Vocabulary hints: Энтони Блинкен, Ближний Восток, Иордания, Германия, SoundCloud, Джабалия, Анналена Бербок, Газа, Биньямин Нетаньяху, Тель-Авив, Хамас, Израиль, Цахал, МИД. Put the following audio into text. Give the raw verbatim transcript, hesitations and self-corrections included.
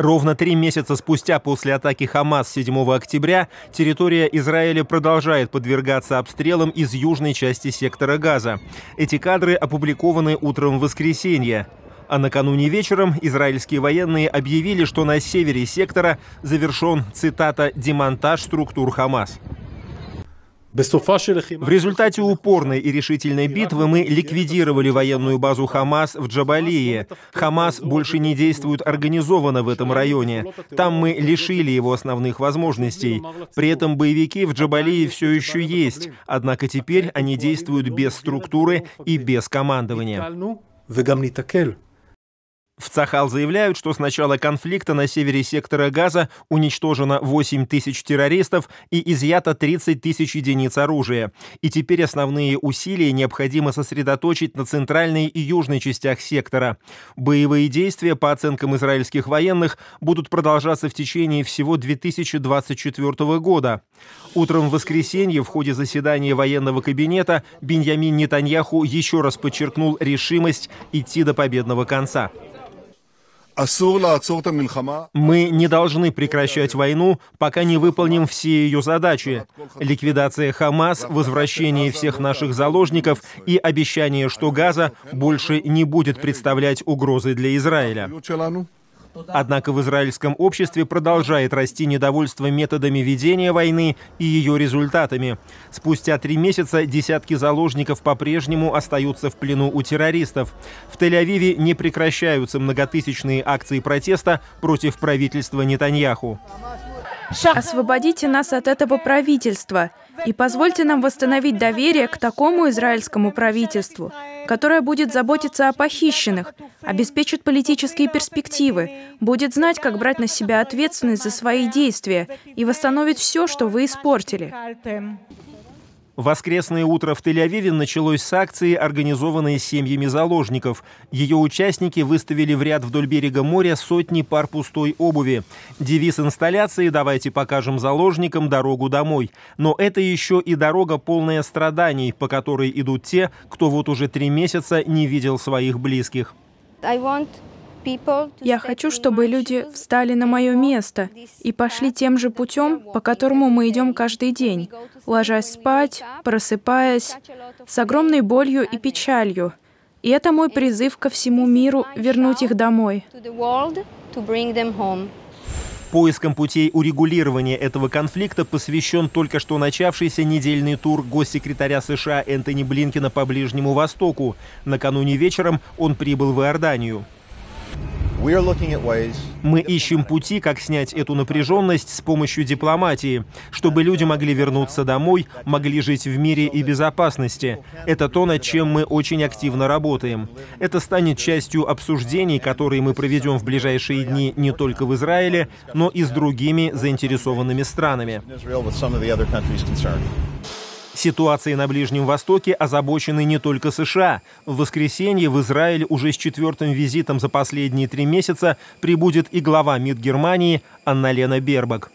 Ровно три месяца спустя после атаки Хамас седьмого октября территория Израиля продолжает подвергаться обстрелам из южной части сектора Газа. Эти кадры опубликованы утром в воскресенье. А накануне вечером израильские военные объявили, что на севере сектора завершен, цитата, «демонтаж структур Хамас». В результате упорной и решительной битвы мы ликвидировали военную базу Хамас в Джабалии. Хамас больше не действует организованно в этом районе. Там мы лишили его основных возможностей. При этом боевики в Джабалии все еще есть, однако теперь они действуют без структуры и без командования. В Цахал заявляют, что с начала конфликта на севере сектора Газа уничтожено восемь тысяч террористов и изъято тридцать тысяч единиц оружия. И теперь основные усилия необходимо сосредоточить на центральной и южной частях сектора. Боевые действия, по оценкам израильских военных, будут продолжаться в течение всего две тысячи двадцать четвёртого года. Утром в воскресенье в ходе заседания военного кабинета Биньямин Нетаньяху еще раз подчеркнул решимость идти до победного конца. Мы не должны прекращать войну, пока не выполним все ее задачи. Ликвидация Хамас, возвращение всех наших заложников и обещание, что Газа больше не будет представлять угрозы для Израиля. Однако в израильском обществе продолжает расти недовольство методами ведения войны и ее результатами. Спустя три месяца десятки заложников по-прежнему остаются в плену у террористов. В Тель-Авиве не прекращаются многотысячные акции протеста против правительства Нетаньяху. Освободите нас от этого правительства и позвольте нам восстановить доверие к такому израильскому правительству, которое будет заботиться о похищенных, обеспечит политические перспективы, будет знать, как брать на себя ответственность за свои действия и восстановит все, что вы испортили. Воскресное утро в Тель-Авиве началось с акции, организованной семьями заложников. Ее участники выставили в ряд вдоль берега моря сотни пар пустой обуви. Девиз инсталляции «Давайте покажем заложникам дорогу домой». Но это еще и дорога, полная страданий, по которой идут те, кто вот уже три месяца не видел своих близких. Я хочу, чтобы люди встали на мое место и пошли тем же путем, по которому мы идем каждый день, ложась спать, просыпаясь, с огромной болью и печалью. И это мой призыв ко всему миру вернуть их домой. Поиском путей урегулирования этого конфликта посвящен только что начавшийся недельный тур госсекретаря США Энтони Блинкена по Ближнему Востоку. Накануне вечером он прибыл в Иорданию. Мы ищем пути, как снять эту напряженность с помощью дипломатии, чтобы люди могли вернуться домой, могли жить в мире и безопасности. Это то, над чем мы очень активно работаем. Это станет частью обсуждений, которые мы проведем в ближайшие дни не только в Израиле, но и с другими заинтересованными странами. Ситуацией на Ближнем Востоке озабочены не только США. В воскресенье в Израиль уже с четвертым визитом за последние три месяца прибудет и глава МИД Германии Анналена Бербок.